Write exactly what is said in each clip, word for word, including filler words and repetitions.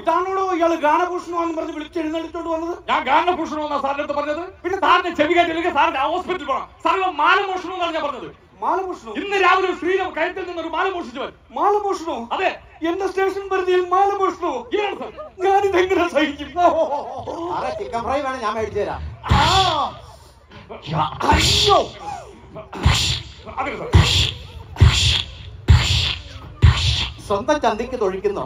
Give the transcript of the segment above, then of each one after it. ഇതാണോ ഇയാള് ഗാനഭൂഷണം എന്ന് പറഞ്ഞ് വിളിച്ച് എഴുന്നള്ളിച്ചോണ്ട് വന്നത്? ഞാൻ ഗാനഭൂഷണം എന്നാ സാറിനടുത്ത് പറഞ്ഞത്? പിന്നെ സാറിന്റെ ചെവി കേട്ടില്ലെങ്കിൽ സാറിന്റെ ഹോസ്പിറ്റലിൽ പോകണം. സാറിന് മാലമോഷണം എന്നാണ് ഞാൻ പറഞ്ഞത്. മാലമോഷണം? ഇന്ന് രാവിലെ ഒരു സ്ത്രീ കഴുത്തിൽ നിന്നൊരു മാല മോഷിച്ചവൻ. മാലമോഷണോ? അതെ. എന്റെ സ്റ്റേഷൻ പരിധിയിൽ മാലമോഷണോ? ഞാനിതെങ്ങനെ സഹിക്കും? ചിക്കൻ ഫ്രൈ വേണം, ഞാൻ മേടിച്ചു തരാം. സ്വന്തം ചന്തിക്ക് തൊഴിക്കുന്നു.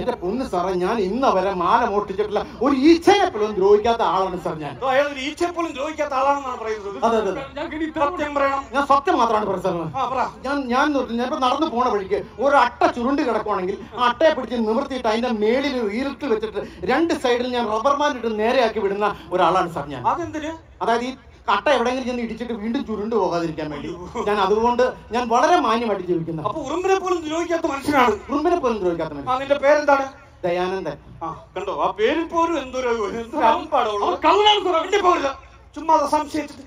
എന്റെ പൊന്ന് സാറേ, ഞാൻ ഇന്ന് വരെ മാല മോഷ്ടിച്ചിട്ടില്ല. ഒരു ഈച്ചയെ പോലും ദ്രോഹിക്കാത്ത ആളാണ് സാർ ഞാൻ. ഈച്ചയെ പോലും ദ്രോഹിക്കാത്ത ആളാണെന്നാണ് പറയുന്നത്. അതെ അതെ, ഞാൻ സത്യം മാത്രമാണ് പറയുന്നത്. ഞാൻ ഞാൻ നടന്നു പോണ വഴിക്ക് ഒരു അട്ട ചുരുണ്ട് കിടക്കുവാണെങ്കിൽ ആ അട്ടയെ പിടിച്ച് നിവർത്തിയിട്ട് അതിന്റെ മേളിൽ ഈർട്ട് വെച്ചിട്ട് രണ്ട് സൈഡിൽ ഞാൻ റബ്ബർ ബാൻഡിട്ട് നേരെയാക്കി വിടുന്ന ഒരാളാണ് സാർ ഞാൻ. അതെന്തിന്? അതായത് ഈ കട്ട എവിടെയെങ്കിലും ചെന്ന് ഇടിച്ചിട്ട് വീണ്ടും ചുരുണ്ടു പോകാതിരിക്കാൻ വേണ്ടി. ഞാൻ അതുകൊണ്ട് ഞാൻ വളരെ മാന്യമായിട്ട് ജീവിക്കുന്നത്. അപ്പൊ ഉറുമ്പിനെ പോലും ദ്രോഹിക്കാത്ത മനുഷ്യനാണ്. ഉറുമ്പിനെ പോലും ദ്രോഹിക്കാത്ത മനുഷ്യൻ. നിന്റെ പേരെന്താണ്? ദയാനന്ദൻ. ആ കണ്ടോ, ആ പേരിൽ പോലും എന്തോരോ കള്ളനാണ്. ചുമ്മാ സംശയിച്ചിട്ട്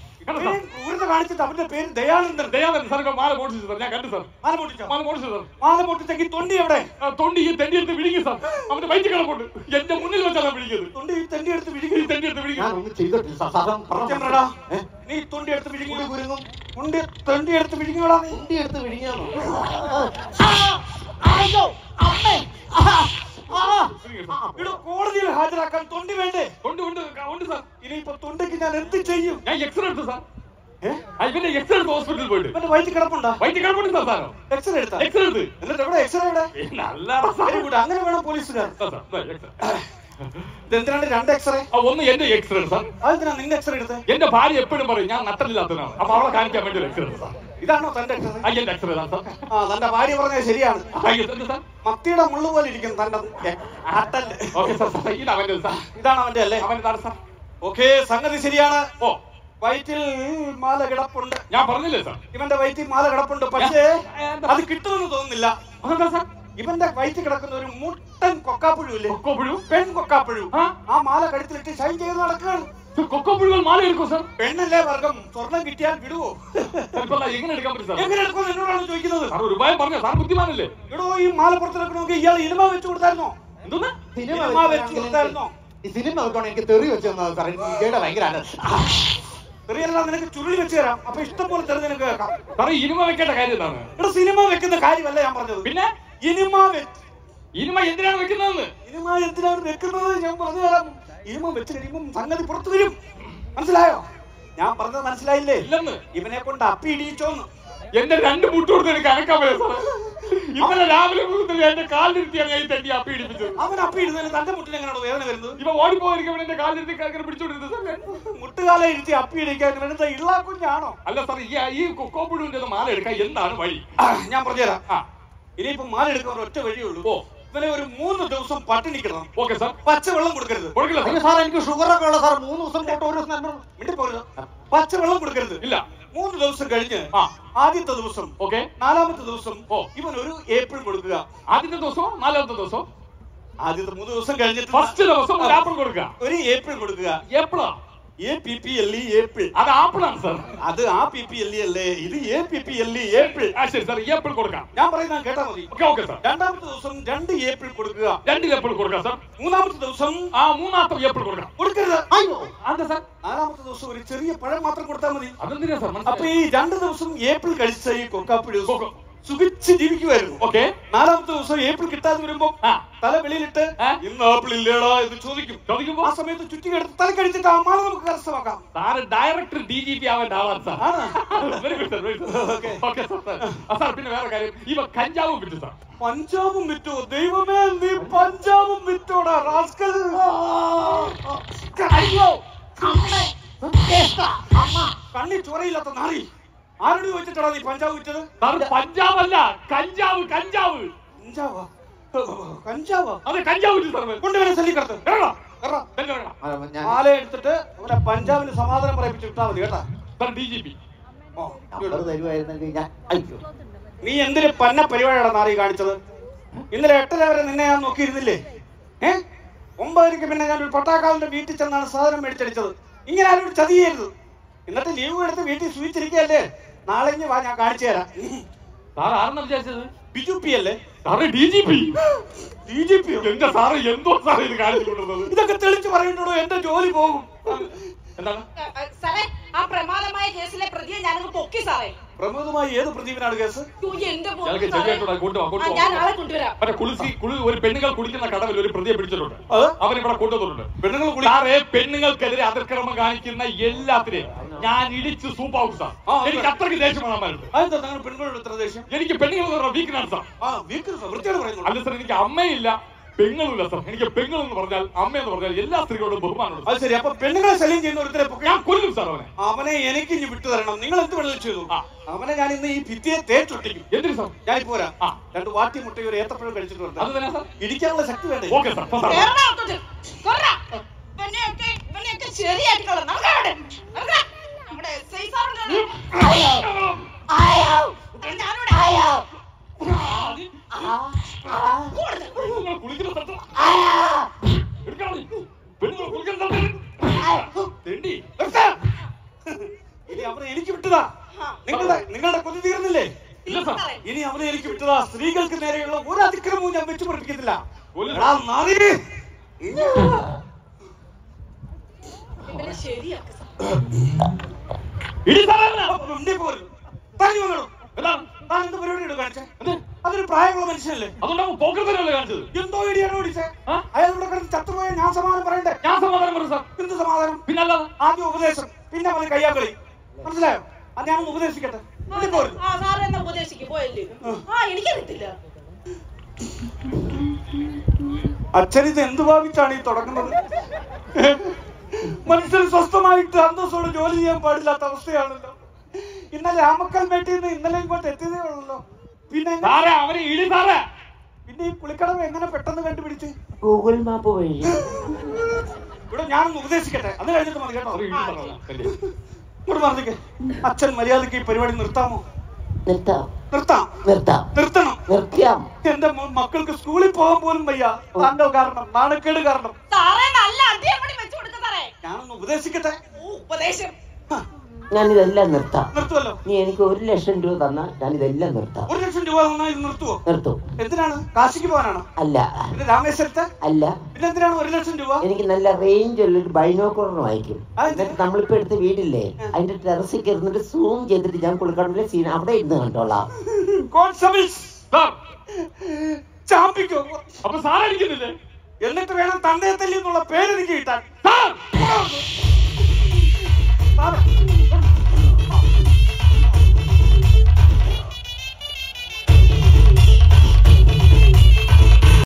കോടതിയിൽ ഹാജരാക്കാൻ തൊണ്ടി വേണ്ടേ? തൊണ്ടി ഉണ്ട് സാർ. ഇനിയിപ്പോ തൊണ്ടിക്ക് ഞാൻ എന്ത് ചെയ്യും? ഞാൻ എക്സ്റേ എടുത്തു സാർ. അതിന്റെ എക്സ്റേ എടുത്ത് ഹോസ്പിറ്റലിൽ പോയിട്ട് വൈദ്യുതി കിടപ്പുണ്ടോ? വൈദ്യുതി കിടപ്പുണ്ട് സാറോ? എക്സ്റേ എടുത്താ? എക്സ്റേ എടുത്ത് എന്നിട്ട് എവിടെ എക്സ്റേ എവിടെ? നല്ല അങ്ങനെ വേണം പോലീസിന്. എന്തിനാണ് രണ്ട് എക്സ്റേ? ഒന്ന് എന്റെ എക്സ്റേ സാർ. അതിനാ നിന്റെ എക്സ്റേ എടുത്ത്? എന്റെ ഭാര്യ എപ്പോഴും പറയും ഞാൻ നട്ടലില്ലാത്തതാണ്. അപ്പൊ അവളെ കാണിക്കാൻ വേണ്ടി എക്സ്റേ എടുത്ത് സാർ. ഇതാണോ തന്റെ എക്സ്റേ? അതിന്റെ എക്സ്റേ സാർ. ആ തന്റെ ഭാര്യ പറഞ്ഞത് ശരിയാണ്. മത്തിയുടെ മുള്ളു പോലെ ഇരിക്കും തന്റെ നട്ടല്. ഓക്കെ സാർ, ഇതവന്റെ സാർ. ഇതാണ് അവന്റെ അല്ലേ? അവന്റെ സാർ സാർ. ഓക്കെ, സംഗതി ശരിയാണ്. ഓ വയറ്റിൽ മാല കിടപ്പുണ്ട്. ഞാൻ പറഞ്ഞില്ലേ സാർ? ഇവന്റെ വയറ്റിൽ മാല കിടപ്പുണ്ട്, പക്ഷേ അത് കിട്ടുമെന്ന് തോന്നുന്നില്ല. ഇവന്റെ വയറ്റിൽ കിടക്കുന്ന ഒരു മുട്ടൻ കൊക്കാപ്പുഴു ഇല്ലേ? കൊക്കോപ്പുഴു, പെൺ കൊക്കാപ്പുഴു. ആ മാല കഴുത്തിലിട്ട് ഷൈൻ ചെയ്ത് നടക്കുകയാണ്. കൊക്കോപ്പുഴുകൾ മാല എടുക്കും സാർ? പെണ്ണല്ലേ വർഗം, സ്വർണം കിട്ടിയാൽ വിടുവോ? എങ്ങനെ എടുക്കാൻ പറ്റും? എങ്ങനെ എടുക്കും എന്നോടാണ് ചോദിക്കുന്നത്. സാർ ഒരു ഭയം പറഞ്ഞോ, സാർ ബുദ്ധിമാനല്ലേ? എടോ ഈ മാല പുറത്തിറക്കണമെങ്കിൽ ഇയാൾ ഇനിമ വെച്ചു കൊടുത്തായിരുന്നോ? എന്തോന്ന് ഇനിമ വെച്ചു കൊടുത്തായിരുന്നോ? ഈ സിനിമ വെക്കണോ? എനിക്ക് തെറി വെച്ചു തന്നത് സാർ. ഇന്ത്യയുടെ ഭയങ്കര നിനക്ക് ചുരുളി വെച്ച് തരാം. അപ്പൊ ഇഷ്ടം പോലെ തെറി നിനക്ക് കേൾക്കാം. സാറേ ഇനിമ വെക്കേണ്ട കാര്യം എന്താണ്? ഇവിടെ സിനിമ വെക്കുന്ന കാര്യമല്ല ഞാൻ പറഞ്ഞത്. പിന്നെ ഇനിമ ഇനിമ എന്തിനാണ് വെക്കുന്നത്? ഇനിമ എന്തിനാണ് വെക്കുന്നത് ഞാൻ പറഞ്ഞു തരാം. ഇനിമ വെച്ച് കഴിയുമ്പം സംഗതി പുറത്തു വരും. മനസ്സിലായോ? ഞാൻ പറഞ്ഞത് മനസ്സിലായില്ലേ? ഇല്ലെന്ന് ഇവനെ കൊണ്ട് അപ്പി ഇടിയിച്ചോന്ന് എന്റെ രണ്ട് മുട്ടോട് എനിക്ക് അനക്കാൻ പറ്റും. ഇവനെ രാവിലെ എന്റെ കാലിരുത്തി അങ്ങനെ തട്ടി അപ്പി ഇടിപ്പിച്ചു. അവൻ അപ്പി ഇടുന്നതിന് തന്റെ മുട്ടിൽ എങ്ങനെയാണോ വേദന വരുന്നത്? ഇവ ഓടിപ്പോയിരിക്കും എന്റെ കാലിരുത്തി അങ്ങനെ പിടിച്ചോണ്ടിരുന്നത്. മുട്ടുകാല ഇരുത്തി അപ്പി ഇടിക്കാൻ എന്താ ഇള്ള കുഞ്ഞാണോ? അല്ല സാർ, ഈ കൊക്കോപ്പുഴുവിന്റെ മാല എടുക്കാൻ എന്താണ് വഴി? ഞാൻ പറഞ്ഞുതരാം. ആ ഇനിയിപ്പോ മാല എടുക്കാൻ ഒറ്റ വഴിയേ ഉള്ളൂ. ഇവനെ ഒരു മൂന്ന് ദിവസം പട്ടിണി കിടണം. Okay sir. പച്ചവെള്ളം കൊടുക്കരുത്. കൊടുക്കില്ല സാർ, എനിക്ക് ഷുഗറൊക്കെ ഉള്ള സാർ. മൂന്ന് ദിവസം തൊട്ട് ഒരു ദിവസം വീട്ടിൽ പോകരുത്. പച്ചവെള്ളം കൊടുക്കരുത്. ഇല്ല, മൂന്ന് ദിവസം കഴിഞ്ഞ് ആദ്യത്തെ ദിവസം, ഓക്കെ, നാലാമത്തെ ദിവസം ഇവൻ ഒരു ഏപ്പിൾ കൊടുക്കുക. ആദ്യത്തെ ദിവസം നാലാമത്തെ ദിവസം ആദ്യത്തെ മൂന്ന് ദിവസം കഴിഞ്ഞിട്ട് ഫസ്റ്റ് ദിവസം ഒരു ആപ്പിൾ കൊടുക്കുക. ഒരു ഏപ്പിൾ കൊടുക്കുക. ഏപ്പിളോ? A P P L E apple. അത് ആപ്പിളാണ് സാർ. അത് ആ പി പി എൽ ഇ അല്ലേ, ഇത് A P P L E apple. ശരി സാർ, ഏപ്പിൾ കൊടുക്കാം. ഞാൻ പറയുന്നത് കേട്ടാ മതി. Okay sir. രണ്ടാമത്തെ ദിവസം രണ്ട് ഏപ്പിൾ കൊടുക്കുക. രണ്ട് ഏപ്പിൾ കൊടുക്കാം സാർ. മൂന്നാമത്തെ ദിവസം ആ മൂന്നാമത്തെ ഏപ്പിൾ കൊടുക്കാം. കൊടുക്കരുത്. അയ്യോ അതെ സാർ. നാലാമത്തെ ദിവസം ഒരു ചെറിയ പഴം മാത്രം കൊടുത്താൽ മതി. അതെന്തിനാ സാർ? അപ്പൊ ഈ രണ്ട് ദിവസം ഏപ്പിൾ കഴിച്ച ഈ കൊക്കാപ്പിഴു സുഖിച്ച് ജീവിക്കുമായിരുന്നു. ഓക്കെ. നാലാമത്തെ ദിവസം ഏപ്പിൾ കിട്ടാതെ വരുമ്പോ തല വെളിയിലിട്ട് ഇന്ന് ആപ്പിൾ ഇല്ലേടാ എന്ന് ചോദിക്കും. ചോദിക്കുമ്പോ ആ സമയത്ത് ചുറ്റിക എടുത്ത് തല കഴിച്ചിട്ട് ആ മാല നമുക്ക് കരസ്ഥമാക്കാം. താരം ഡയറക്ടർ ഡി ജി പി ആവേണ്ട ആളാണ് സാർ. സാർ പിന്നെ വേറെ കാര്യം, ഇവ കഞ്ചാവും വിറ്റു സാർ. പഞ്ചാബും വിറ്റോ? ദൈവമേ, നീ പഞ്ചാബും വിറ്റോടാ റാസ്കൽ. കണ്ണി ചോരയില്ലാത്ത നാറി, ആരോട് ചോദിച്ചിട്ടാ നീ പഞ്ചാബ് വിറ്റത്? പഞ്ചാബ് അല്ല, കഞ്ചാവ്. കഞ്ചാവ് കഞ്ചാവ് കഞ്ചാവ് അതെ, കഞ്ചാവ് വിറ്റു സാർ. കൊണ്ടുവരാൻ സല്ലിക്കടത്ത് എടുത്തിട്ട് ഇവിടെ പഞ്ചാബിന് സമാധാനം പറയിപ്പിച്ച് വിട്ടാ മതി കേട്ടാ. ബി ജെ പി നീ എന്തൊരു പന്ന പരിപാടിയാണ് നാറി കാണിച്ചത്. ഇന്നലെ എട്ടര വരെ നിന്നെ ഞാൻ നോക്കിയിരുന്നില്ലേ? ഏഹ് ഒമ്പതരക്ക് പിന്നെ ഞാൻ ഒരു പട്ടാക്കാവിന്റെ വീട്ടിൽ ചെന്നാണ് സാധനം മേടിച്ചടിച്ചത്. ഇങ്ങനെ ആരും ചതിയരുത്. ഇന്നത്തെ ലീവ് എടുത്ത് വീട്ടിൽ സൂചിച്ചിരിക്കുകയല്ലേ? നാളെ വാ, ഞാൻ കാണിച്ചു തരാം. സാർ ആരെന്നാ വിചാരിച്ചത്? ബി ജെ പി അല്ലേ sir? D G P D G P എന്റെ സാറ് എന്തോ സാറ് ഇത് കാണിച്ചുകൊണ്ടിരുന്നത്. ഇതൊക്കെ തെളിച്ചു പറയുന്നുണ്ടോ? എന്റെ ജോലി പോകും. എന്താണ് സാറേ ആ പ്രമാദമായ കേസിലെ പ്രതിയെ ഞാനത് പൊക്കി സാറേ. പ്രമോദമായ ഏത് പ്രതിവിനാണ് കേസ്? ഒരു പെണ്ണുങ്ങൾ കുടിക്കുന്ന കടവിൽ ഒരു പ്രതിയെ പിടിച്ചിട്ടുണ്ട്. അവർ ഇവിടെ കൊണ്ടുവന്നിട്ടുണ്ട്. പെണ്ണുങ്ങൾ പെണ്ണുങ്ങൾക്കെതിരെ അതിക്രമം കാണിക്കുന്ന എല്ലാത്തിനെയും ഞാൻ ഇടിച്ച് സൂപ്പാവും സാർ. എനിക്ക് അത്രയ്ക്ക് ദേഷ്യമാണമാരുണ്ട്. പെണ്ണുങ്ങളുടെ എനിക്ക് പെണ്ണുങ്ങൾ വീക്കിനാണ് സാർ. അല്ല സാർ, എനിക്ക് അമ്മയില്ല പെങ്ങളുമില്ല സാർ. എനിക്ക് പെങ്ങൾ എന്ന് പറഞ്ഞാൽ അമ്മ എന്ന് പറഞ്ഞാൽ എല്ലാ സ്ത്രീകളോടും ബഹുമാനമുണ്ട്. അത് ശരി. അപ്പൊ പെണ്ണുങ്ങളെ ശല്യം ചെയ്യുന്ന ഒരുത്തരെ ഞാൻ കൊല്ലും സാർ. അവനെ അവനെ എനിക്ക് ഇനി വിട്ടു തരണം. നിങ്ങൾ എന്ത് വെള്ളം ചെയ്തു? അവനെ ഞാൻ ഇന്ന് ഈ ഭിത്തിയെ തേച്ചൊട്ടിക്കും. എന്തിനു സാർ? ഞാൻ പോരാ. രണ്ട് വാട്ടി മുട്ടയും ഒരു ഏത്തപ്പഴം കഴിച്ചിട്ട് വരണം. അത് തന്നെ സാർ. ഇടിക്കാനുള്ള ശക്തി വേണ്ടേ? Okay sir. ഇനി അവനെ എനിക്ക് വിട്ടതാ. നിങ്ങളുടെ നിങ്ങളുടെ കൊതി തീർന്നില്ലേ? ഇനി അവനെ എനിക്ക് വിട്ടതാ. സ്ത്രീകൾക്ക് നേരെയുള്ള ഒരു അതിക്രമവും ഞാൻ വെച്ചു പഠിപ്പിക്കത്തില്ല. അതൊരു പ്രായമുള്ള മനുഷ്യനല്ലേ? അതുകൊണ്ടാണ് പോക്കറ്റിലല്ലേ കാണിച്ചത്? എന്തോ ഇടിയാണ് ഓടിച്ചേ. അയാൾ ഇവിടെ കിടന്ന് ചത്തുപോയാൽ ഞാൻ സമാധാനം പറയണ്ടേ? ഞാൻ സമാധാനം പറയും സാർ. എന്ത് സമാധാനം? പിന്നെ അല്ലാതെ ആദ്യം ഉപദേശം, പിന്നെ അവന് കയ്യാക്കളി. മനസ്സിലായോ? അത് ഞാൻ ഉപദേശിക്കട്ടെ. അച്ഛനിത് എന്ത് ഭാവിച്ചാണ് ഈ തുടങ്ങുന്നത്? മനുഷ്യൻ സ്വസ്ഥമായിട്ട് അന്തസ്സോടെ ജോലി ചെയ്യാൻ പാടില്ലാത്ത അവസ്ഥയാണല്ലോ. ഇന്നലെ രാമക്കൽമേട്ടിൽ നിന്ന് ഇന്നലെ ഇങ്ങോട്ട് എത്തിയതേ ഉള്ളല്ലോ. പിന്നെ പിന്നെ ഈ പുളിക്കടം എങ്ങനെ പെട്ടെന്ന് കണ്ടുപിടിച്ച്? ഗൂഗിൾ മാപ്പ് വഴി. ഇവിടെ ഞാനൊന്ന് ഉപദേശിക്കട്ടെ, അത് കഴിഞ്ഞിട്ട് മതി കേട്ടോ. ഇങ്ങോട്ട് മറന്നിക്കേ. അച്ഛൻ മര്യാദക്ക് ഈ പരിപാടി നിർത്താമോ? നിർത്താം നിർത്താം നിർത്താം നിർത്തണം നിർത്തിയാം. എന്റെ മക്കൾക്ക് സ്കൂളിൽ പോകാൻ പോലും വയ്യ. താണ്ടോ കാരണം നാണക്കേട് കാരണം. ഞാനൊന്ന് ഉപദേശിക്കട്ടെ. ഉപദേശം ഞാനിതെല്ലാം നിർത്താം. നിർത്തുമല്ലോ. നീ എനിക്ക് ഒരു ലക്ഷം രൂപ തന്നാൽ ഞാനിതെല്ലാം നിർത്താം. ഒരു ലക്ഷം രൂപ തന്നാൽ നിർത്തുവോ? നിർത്തും. എന്തിനാണ്? കാശിക്ക് പോകാനാണോ? അല്ല. പിന്നെ രാമേശ്വരത്തെ? അല്ല. പിന്നെ എന്തിനാണ് ഒരു ലക്ഷം രൂപ? എനിക്ക് നല്ല റേഞ്ച് ഉള്ള ഒരു ബൈനോക്കുലർ വായിക്കും. എന്നിട്ട് നമ്മളിപ്പോ എടുത്ത് വീടില്ലേ അതിന്റെ ടെറസിൽ കയറുന്നിട്ട് സൂം ചെയ്തിട്ട് ഞാൻ കുളിക്കടവിലെ സീൻ അവിടെ ഇരുന്ന് കണ്ടോളാം. എന്നിട്ട് വേണം തന്തയെ തല്ലി എന്നുള്ള പേര് എനിക്ക് കിട്ടാൻ.